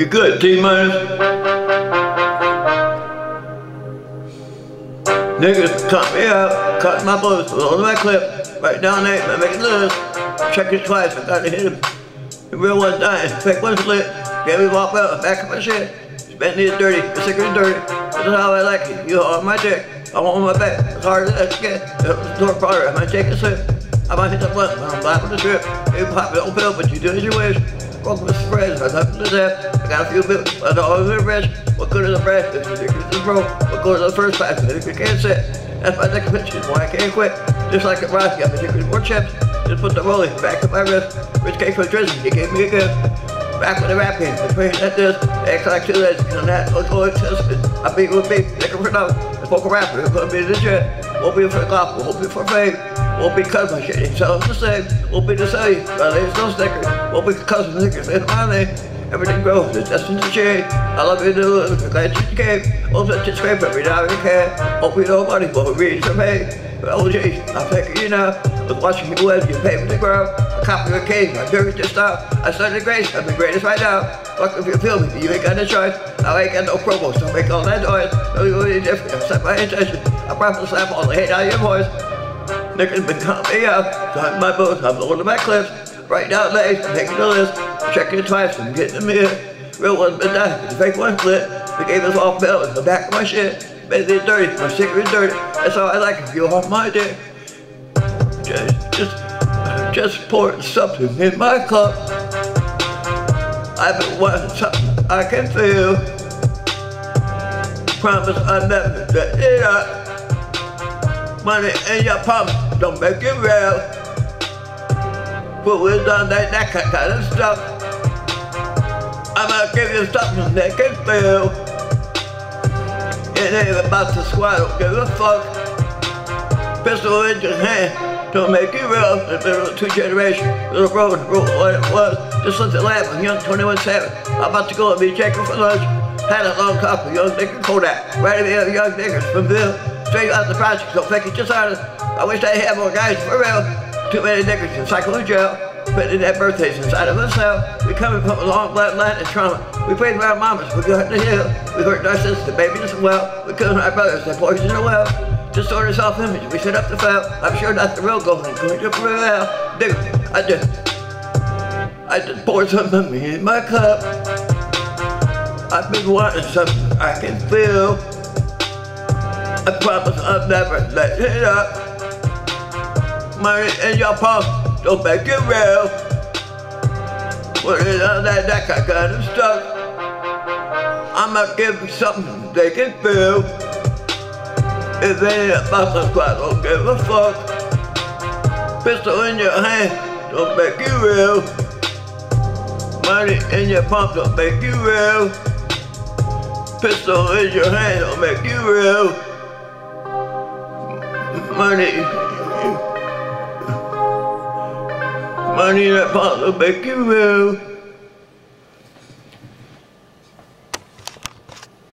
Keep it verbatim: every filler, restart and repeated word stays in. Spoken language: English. You're good. D minus. Niggas cut me up, cut my blues, load my clip, right down there, I make it loose. Check it twice, I gotta hit him. The real one's dying, fake one's lit. Get me walk out, back up my shit. Bentley is dirty, the sicker is dirty. This is how I like it, you on my dick. I'm on my back, it's hard as I get. It's door farther, I might take a sip. I might hit the blunt, but I'm laughing the strip. You pop it, old pill, but you do as you wish. Broke with spreads, I'm laughing to death. I got a few bits, but I always been rich. What good is a fresh if your secret is broke? What good is the first class if you can't sit? That's my next pitch, is why I can't quit. Just like a rock, got my secret more chips. Just put the rolling back at my wrist. Rich cake for drizzle, he gave me a gift. Back with the rap game, the prayer at this. Acts like two legs, and that looks all existed. I beat with beef, liquor for love. The folk rapper, it's gonna be the shit. Won't be for golf, won't be for fame. Won't be cut my shit, so it's the same. Won't be the same, but it's no sticker. Won't be custom stickers, it's my name. Everything grows, it's destined to change. I love you to lose, I'm glad you came. Won't let you scrape every now and again. Won't be nobody, won't read your pain. But oh geez, I'm taking you now. Was watching me live, you pay for the ground. I copy a cave, my period just stopped. I started grace, I'm the greatest right now. Fuck if you feel me, you ain't got no choice. I ain't got no promos, don't make all that noise. No, you ain't different, I set my intention. I promise to slap all the hate out of your voice. Niggas been cutting me up, so I'm my boots, I'm loading my clips. Right now, legs, I'm taking the list. I'm checking it twice, I'm getting them here. Real one's been dying, the fake one's lit. They gave us all bill in the back of my shit. Made it dirty, my secret is dirty. That's all I like if you off my dick. Just, just pouring something in my cup. I've been wanting something I can feel. Promise I never to eat up. Money in your palm, don't make it real. Food is on that, that kind of stuff. I'ma give you something they can feel. It ain't about the squad, don't give a fuck. Pistol in your hand. Don't make it real, it's been two generations, little road, road, what it was. Just let the lab, I'm young twenty-one seven. I'm about to go and be checking for lunch. Had a long cup of young nigga Kodak. Right in the young niggas from Bill. Straight out the project, don't fake it, just honest. I wish I had more guys for real. Too many niggas in psycho jail. Putting that birthdays inside of us now. We coming from a long bloodline and trauma. We prayed for our mamas, we got to heal. We hurt our sisters, the babies as well. We killed our brothers, the boys in the well. Disorder self-image, we set up the foul. I'm sure that's the real goal, I'm going to prevail. Nigga, I just, I just poured something in my cup. I've been wanting something I can feel. I promise I'll never let it up. Money in your palm, don't make it real. Put it on that neck, I got them stuck. I'ma give them something they can feel. If they ain't about the squad, don't give a fuck. Pistol in your hand, don't make you real. Money in your pump, don't make you real. Pistol in your hand, don't make you real. Money, money in your pump, don't make you real.